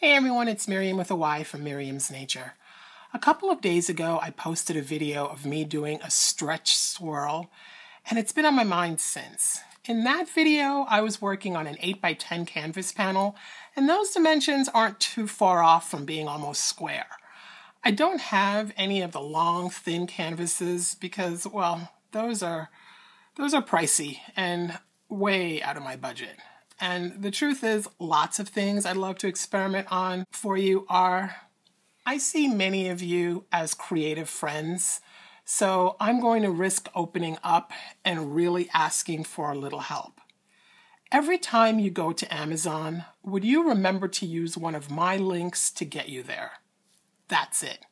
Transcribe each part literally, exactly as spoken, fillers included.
Hey everyone, it's Myriam with a Y from Myriam's Nature. A couple of days ago, I posted a video of me doing a stretch swirl, and it's been on my mind since. In that video, I was working on an eight by ten canvas panel, and those dimensions aren't too far off from being almost square. I don't have any of the long, thin canvases because, well, those are, those are pricey and way out of my budget. And the truth is, lots of things I'd love to experiment on for you are, I see many of you as creative friends, so I'm going to risk opening up and really asking for a little help. Every time you go to Amazon, would you remember to use one of my links to get you there? That's it.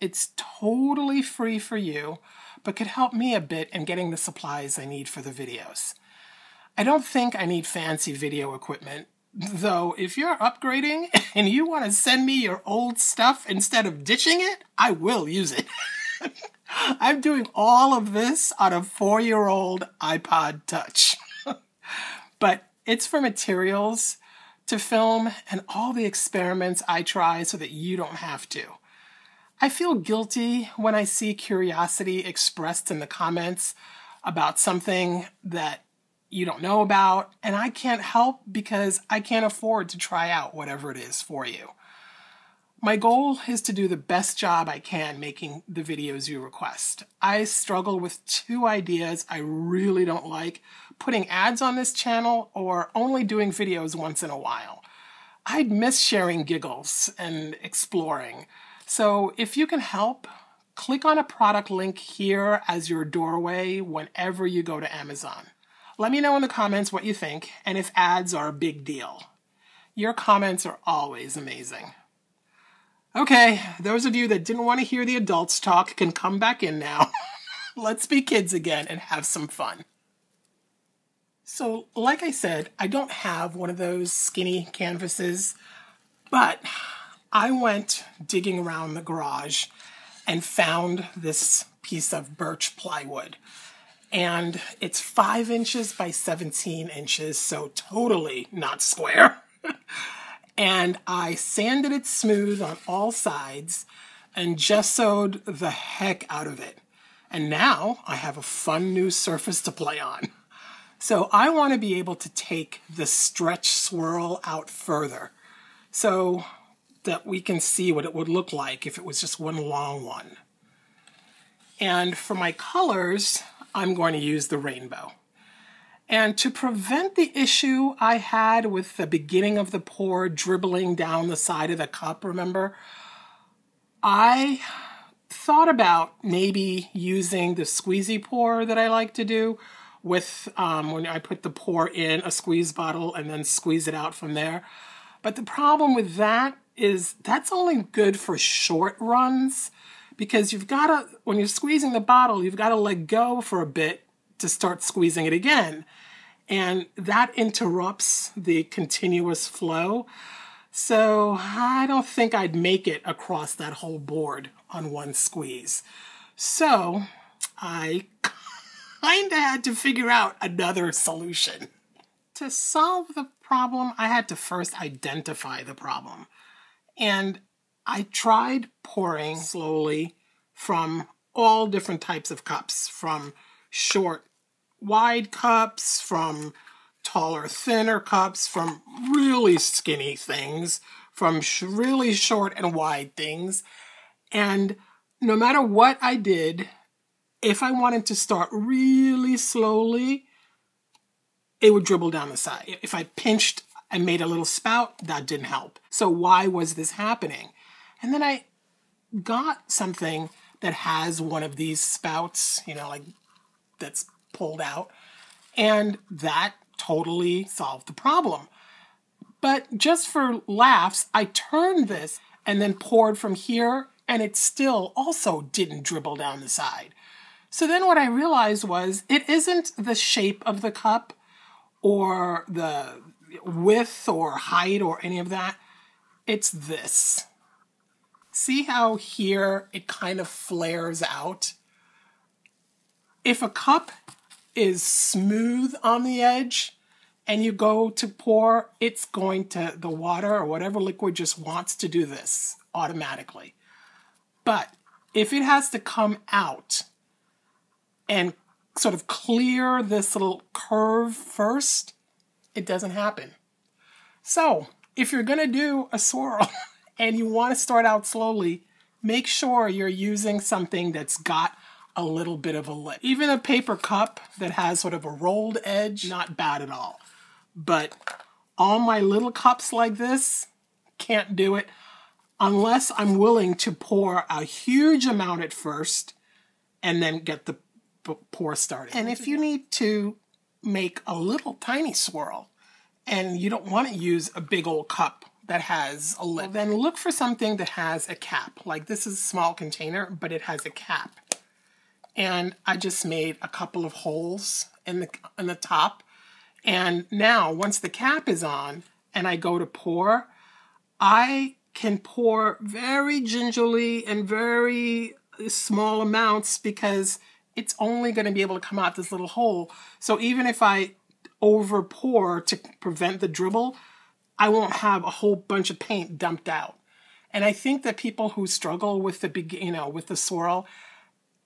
It's totally free for you, but could help me a bit in getting the supplies I need for the videos. I don't think I need fancy video equipment, though if you're upgrading and you want to send me your old stuff instead of ditching it, I will use it. I'm doing all of this on a four-year-old iPod Touch. But it's for materials to film and all the experiments I try so that you don't have to. I feel guilty when I see curiosity expressed in the comments about something that you don't know about, and I can't help because I can't afford to try out whatever it is for you. My goal is to do the best job I can making the videos you request. I struggle with two ideas I really don't like: putting ads on this channel or only doing videos once in a while. I'd miss sharing giggles and exploring. So if you can help, click on a product link here as your doorway whenever you go to Amazon. Let me know in the comments what you think and if ads are a big deal. Your comments are always amazing. Okay, those of you that didn't want to hear the adults talk can come back in now. Let's be kids again and have some fun. So, like I said, I don't have one of those skinny canvases, but I went digging around the garage and found this piece of birch plywood. And it's five inches by seventeen inches, so totally not square. And I sanded it smooth on all sides and gessoed the heck out of it. And now I have a fun new surface to play on. So I want to be able to take the stretch swirl out further so that we can see what it would look like if it was just one long one. And for my colors, I'm going to use the rainbow. And to prevent the issue I had with the beginning of the pour dribbling down the side of the cup, remember, I thought about maybe using the squeezy pour that I like to do with um, when I put the pour in a squeeze bottle and then squeeze it out from there. But the problem with that is that's only good for short runs, because you've got to, when you're squeezing the bottle, you've got to let go for a bit to start squeezing it again. And that interrupts the continuous flow. So I don't think I'd make it across that whole board on one squeeze. So I kind of had to figure out another solution. To solve the problem, I had to first identify the problem. And I tried pouring slowly from all different types of cups, from short, wide cups, from taller, thinner cups, from really skinny things, from sh really short and wide things. And no matter what I did, if I wanted to start really slowly, it would dribble down the side. If I pinched and made a little spout, that didn't help. So why was this happening? And then I got something that has one of these spouts, you know, like that's pulled out, and that totally solved the problem. But just for laughs, I turned this and then poured from here, and it still also didn't dribble down the side. So then what I realized was it isn't the shape of the cup or the width or height or any of that. It's this. See how here it kind of flares out? If a cup is smooth on the edge, and you go to pour, it's going to, the water or whatever liquid just wants to do this automatically. But if it has to come out and sort of clear this little curve first, it doesn't happen. So if you're going to do a swirl and you want to start out slowly, make sure you're using something that's got a little bit of a lip. Even a paper cup that has sort of a rolled edge, not bad at all. But all my little cups like this, can't do it unless I'm willing to pour a huge amount at first and then get the pour started. And if you need to make a little tiny swirl and you don't want to use a big old cup that has a lid, then look for something that has a cap. Like this is a small container, but it has a cap. And I just made a couple of holes in the, in the top. And now once the cap is on and I go to pour, I can pour very gingerly and very small amounts because it's only going to be able to come out this little hole. So even if I over pour to prevent the dribble, I won't have a whole bunch of paint dumped out. And I think that people who struggle with the big, you know, with the swirl,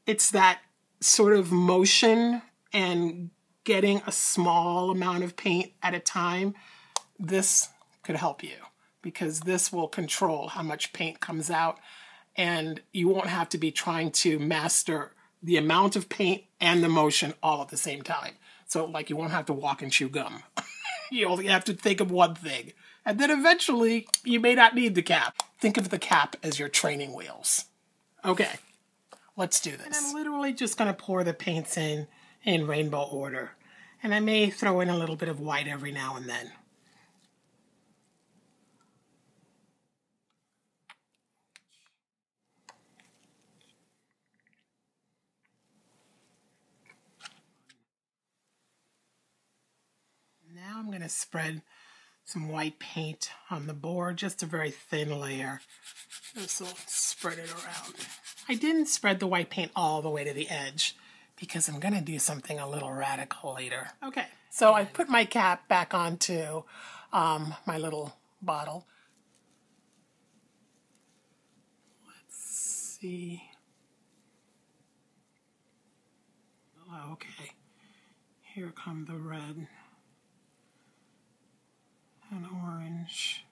it's that sort of motion and getting a small amount of paint at a time. This could help you because this will control how much paint comes out and you won't have to be trying to master the amount of paint and the motion all at the same time. So like you won't have to walk and chew gum. You only have to think of one thing. And then eventually you may not need the cap. Think of the cap as your training wheels. Okay, let's do this. And I'm literally just gonna pour the paints in in rainbow order. And I may throw in a little bit of white every now and then. Now I'm going to spread some white paint on the board, just a very thin layer. This will spread it around. I didn't spread the white paint all the way to the edge because I'm going to do something a little radical later. Okay, so and I put my cap back onto um, my little bottle. Let's see. Oh, okay, here come the red. An orange,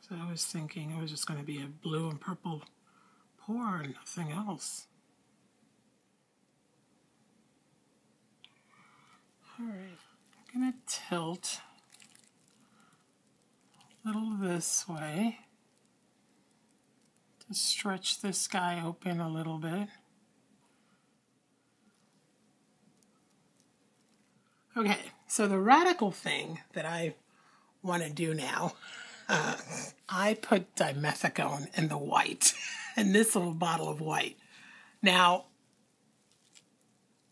because I was thinking it was just going to be a blue and purple pour and nothing else. All right, I'm going to tilt a little this way to stretch this guy open a little bit. Okay, so the radical thing that I want to do now. Uh, I put dimethicone in the white, in this little bottle of white. Now,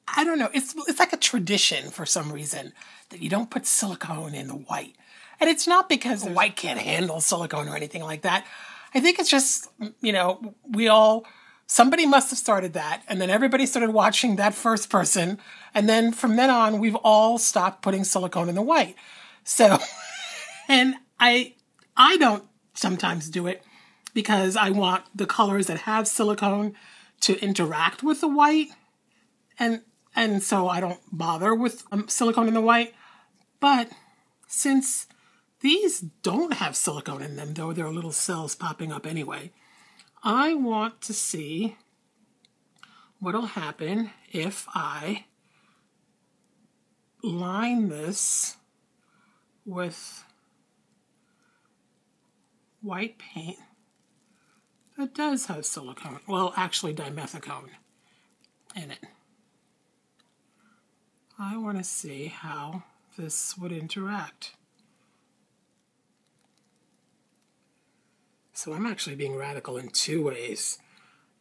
I don't know, it's, it's like a tradition for some reason that you don't put silicone in the white. And it's not because the white can't handle silicone or anything like that. I think it's just, you know, we all, somebody must have started that, and then everybody started watching that first person, and then from then on, we've all stopped putting silicone in the white. So... And I I don't sometimes do it because I want the colors that have silicone to interact with the white. And, and so I don't bother with um, silicone in the white. But since these don't have silicone in them, though there are little cells popping up anyway, I want to see what'll happen if I line this with white paint that does have silicone, well actually dimethicone in it. I want to see how this would interact. So I'm actually being radical in two ways.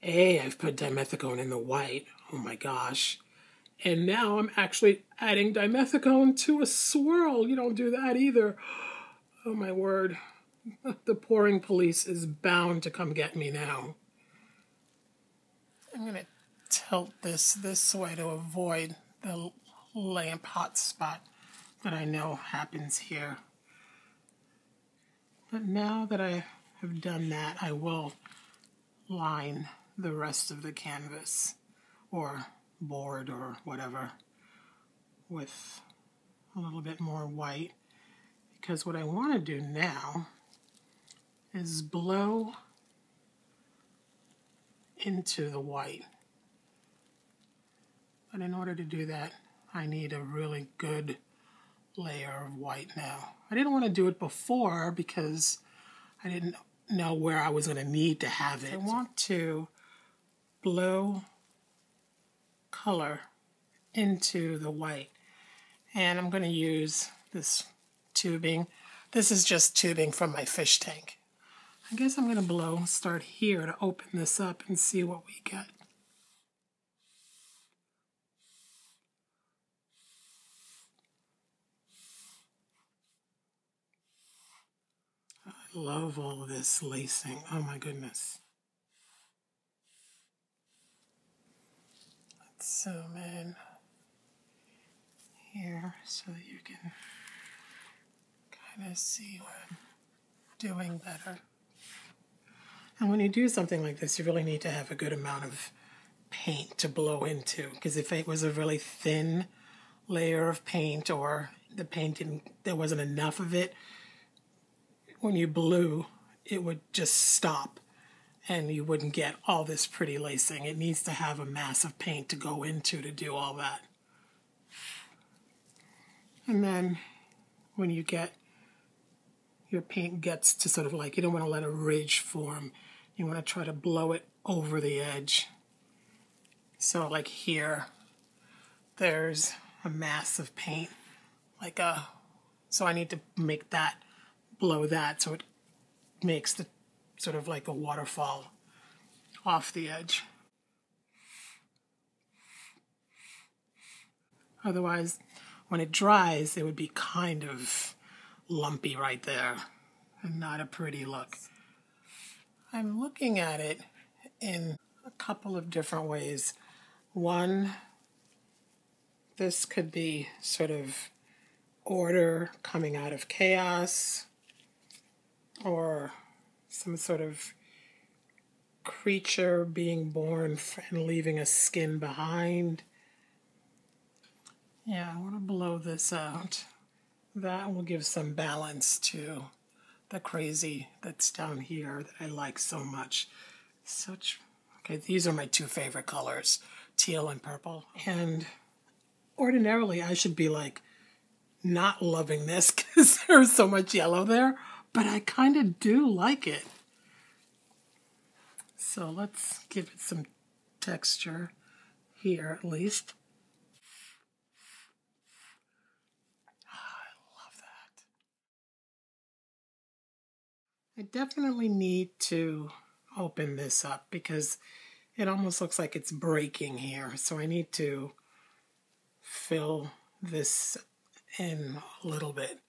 A, I've put dimethicone in the white, oh my gosh, and now I'm actually adding dimethicone to a swirl. You don't do that either. Oh my word. The pouring police is bound to come get me now. I'm gonna tilt this this way to avoid the lamp hot spot that I know happens here. But now that I have done that, I will line the rest of the canvas or board or whatever with a little bit more white, because what I want to do now is blow into the white. But in order to do that, I need a really good layer of white now. I didn't want to do it before because I didn't know where I was going to need to have it. I want to blow color into the white, and I'm going to use this tubing. This is just tubing from my fish tank. I guess I'm going to blow, start here to open this up and see what we get. I love all this lacing. Oh my goodness. Let's zoom in here so that you can kind of see what I'm doing better. And when you do something like this, you really need to have a good amount of paint to blow into, because if it was a really thin layer of paint or the paint didn't, there wasn't enough of it, when you blew, it would just stop and you wouldn't get all this pretty lacing. It needs to have a mass of paint to go into to do all that. And then when you get your paint gets to sort of like, you don't want to let a ridge form. You want to try to blow it over the edge. So like here, there's a mass of paint, like a, so I need to make that, blow that so it makes the sort of like a waterfall off the edge. Otherwise, when it dries, it would be kind of lumpy right there and not a pretty look. I'm looking at it in a couple of different ways. One, this could be sort of order coming out of chaos or some sort of creature being born and leaving a skin behind. Yeah, I want to blow this out. That will give some balance to the crazy that's down here that I like so much. Such, okay, these are my two favorite colors, teal and purple. And ordinarily I should be like not loving this because there's so much yellow there, but I kind of do like it. So let's give it some texture here at least. I definitely need to open this up because it almost looks like it's breaking here. So I need to fill this in a little bit.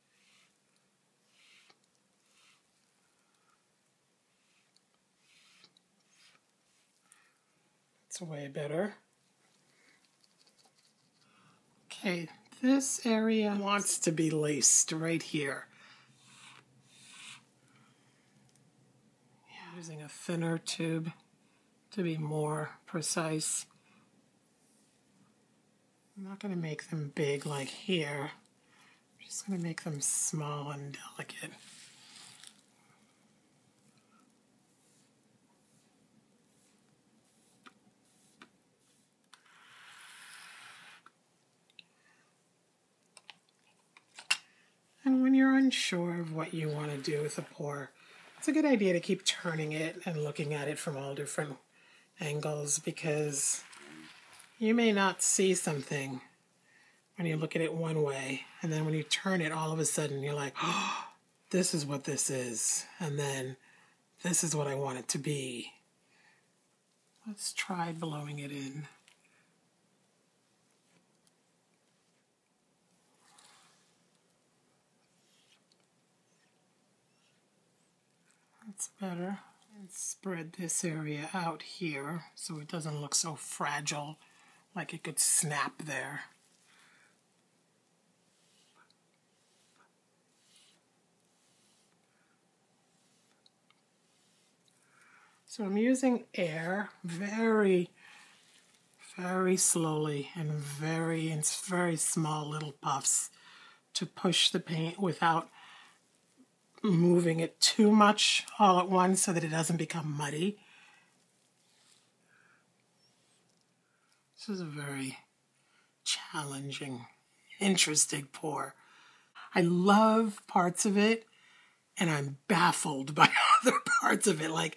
It's way better. Okay, this area wants to be laced right here. Using a thinner tube to be more precise. I'm not going to make them big like here. I'm just going to make them small and delicate. And when you're unsure of what you want to do with a pour, it's a good idea to keep turning it and looking at it from all different angles, because you may not see something when you look at it one way, and then when you turn it, all of a sudden you're like, oh, this is what this is, and then this is what I want it to be. Let's try blowing it in. That's better. And spread this area out here so it doesn't look so fragile, like it could snap there. So I'm using air very, very slowly and very, in very small little puffs to push the paint without moving it too much all at once so that it doesn't become muddy. This is a very challenging, interesting pour. I love parts of it, and I'm baffled by other parts of it. Like,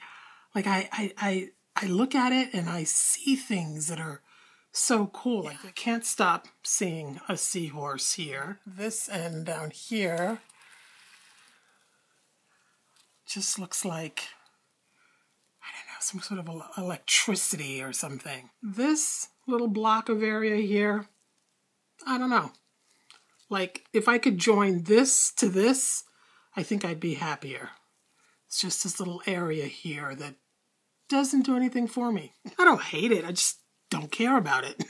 like I, I, I, I look at it and I see things that are so cool. Like, I can't stop seeing a seahorse here. This end down here just looks like, I don't know, some sort of electricity or something. This little block of area here, I don't know. Like, if I could join this to this, I think I'd be happier. It's just this little area here that doesn't do anything for me. I don't hate it. I just don't care about it.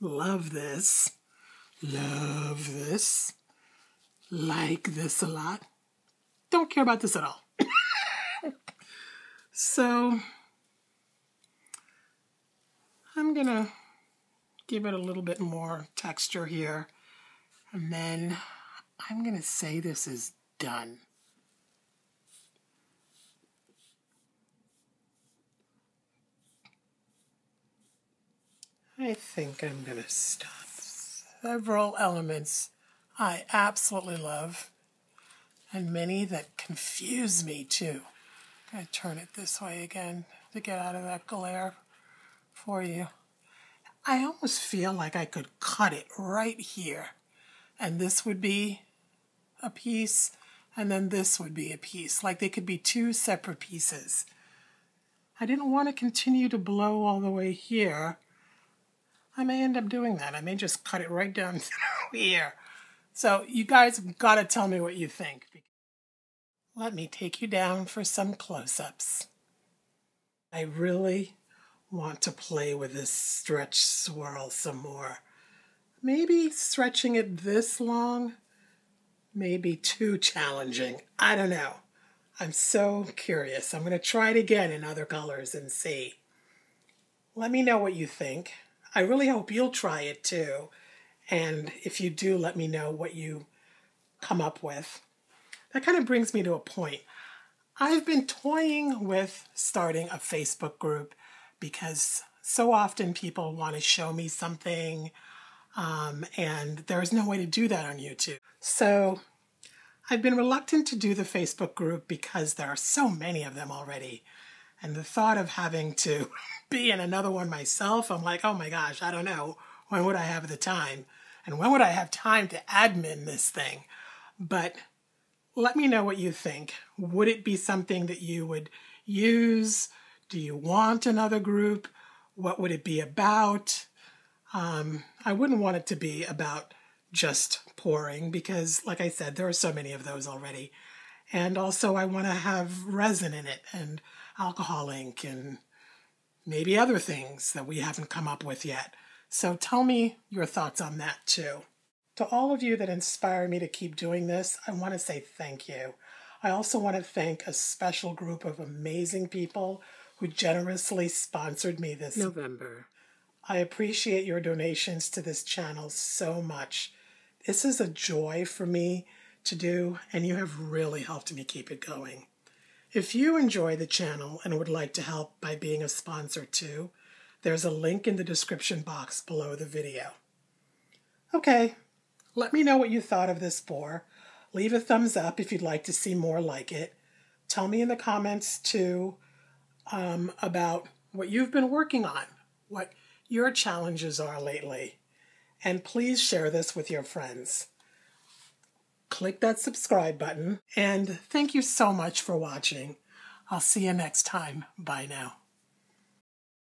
Love this. Love this. Like this a lot. Don't care about this at all. So, I'm going to give it a little bit more texture here. And then I'm going to say this is done. I think I'm going to stop. Several elements I absolutely love, and many that confuse me too. I'm going to turn it this way again to get out of that glare for you. I almost feel like I could cut it right here, and this would be a piece, and then this would be a piece. Like, they could be two separate pieces. I didn't want to continue to blow all the way here. I may end up doing that. I may just cut it right down through here. So you guys have got to tell me what you think. Let me take you down for some close-ups. I really want to play with this stretch swirl some more. Maybe stretching it this long may be too challenging. I don't know. I'm so curious. I'm going to try it again in other colors and see. Let me know what you think. I really hope you'll try it too, and if you do, let me know what you come up with. That kind of brings me to a point. I've been toying with starting a Facebook group because so often people want to show me something, um, and there's no way to do that on YouTube. So I've been reluctant to do the Facebook group because there are so many of them already. And the thought of having to be in another one myself, I'm like, oh my gosh, I don't know. When would I have the time? And when would I have time to admin this thing? But let me know what you think. Would it be something that you would use? Do you want another group? What would it be about? Um, I wouldn't want it to be about just pouring because, like I said, there are so many of those already. And also, I want to have resin in it and alcohol ink and maybe other things that we haven't come up with yet. So tell me your thoughts on that too. To all of you that inspire me to keep doing this, I want to say thank you. I also want to thank a special group of amazing people who generously sponsored me this November. I appreciate your donations to this channel so much. This is a joy for me to do, and you have really helped me keep it going. If you enjoy the channel and would like to help by being a sponsor too, there's a link in the description box below the video. Okay, let me know what you thought of this pour. Leave a thumbs up if you'd like to see more like it. Tell me in the comments too um, about what you've been working on, what your challenges are lately. And please share this with your friends. Click that subscribe button, and thank you so much for watching. I'll see you next time. Bye now.